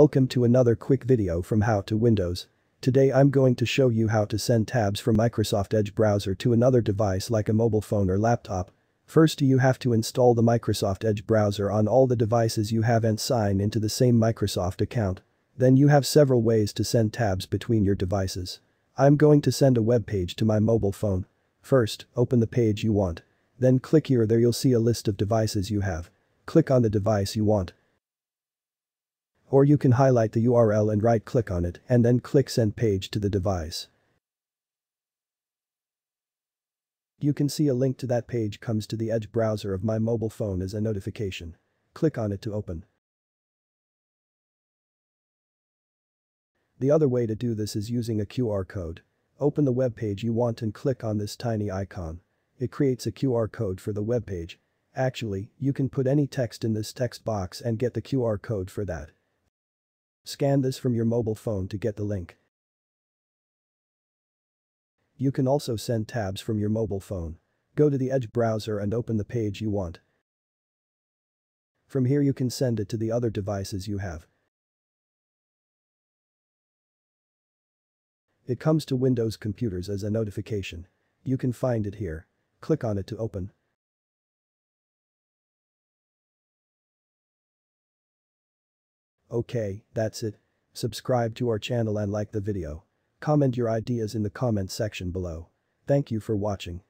Welcome to another quick video from How to Windows. Today I'm going to show you how to send tabs from Microsoft Edge browser to another device like a mobile phone or laptop. First, you have to install the Microsoft Edge browser on all the devices you have and sign into the same Microsoft account. Then you have several ways to send tabs between your devices. I'm going to send a web page to my mobile phone. First, open the page you want. Then click here. There you'll see a list of devices you have. Click on the device you want. Or you can highlight the URL and right-click on it and then click Send Page to the device. You can see a link to that page comes to the Edge browser of my mobile phone as a notification. Click on it to open. The other way to do this is using a QR code. Open the web page you want and click on this tiny icon. It creates a QR code for the web page. Actually, you can put any text in this text box and get the QR code for that. Scan this from your mobile phone to get the link. You can also send tabs from your mobile phone. Go to the Edge browser and open the page you want. From here you can send it to the other devices you have. It comes to Windows computers as a notification. You can find it here. Click on it to open. Okay, that's it. Subscribe to our channel and like the video. Comment your ideas in the comment section below. Thank you for watching.